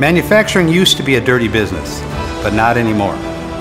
Manufacturing used to be a dirty business, but not anymore.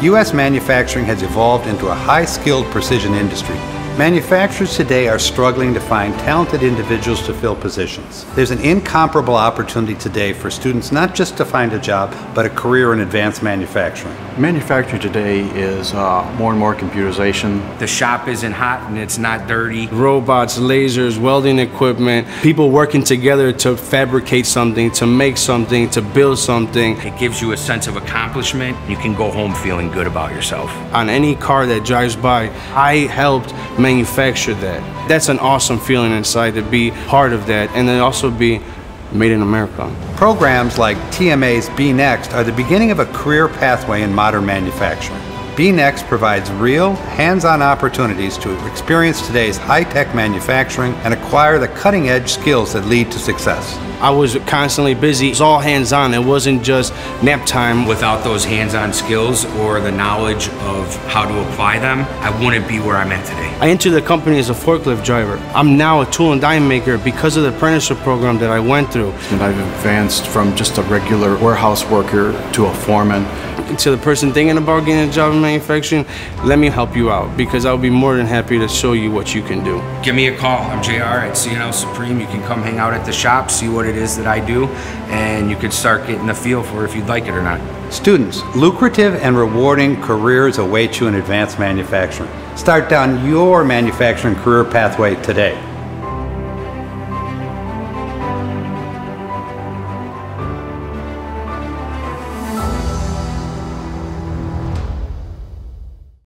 U.S. manufacturing has evolved into a high-skilled precision industry. Manufacturers today are struggling to find talented individuals to fill positions. There's an incomparable opportunity today for students not just to find a job, but a career in advanced manufacturing. Manufacturing today is more and more computerization. The shop isn't hot and it's not dirty. Robots, lasers, welding equipment, people working together to fabricate something, to make something, to build something. It gives you a sense of accomplishment. You can go home feeling good about yourself. On any car that drives by, I helped manufacture that. That's an awesome feeling inside to be part of that, and then also be made in America. Programs like TMA's BeNext are the beginning of a career pathway in modern manufacturing. BeNext provides real, hands-on opportunities to experience today's high-tech manufacturing and acquire the cutting-edge skills that lead to success. I was constantly busy. It was all hands-on. It wasn't just nap time. Without those hands-on skills or the knowledge of how to apply them, I wouldn't be where I'm at today. I entered the company as a forklift driver. I'm now a tool and die maker because of the apprenticeship program that I went through. And I've advanced from just a regular warehouse worker to a foreman. To the person thinking about getting a job in manufacturing, let me help you out, because I'll be more than happy to show you what you can do. Give me a call. I'm JR at CNL Supreme. You can come hang out at the shop, see what it is that I do, and you could start getting a feel for if you'd like it or not. Students, lucrative and rewarding careers await you in advanced manufacturing. Start down your manufacturing career pathway today.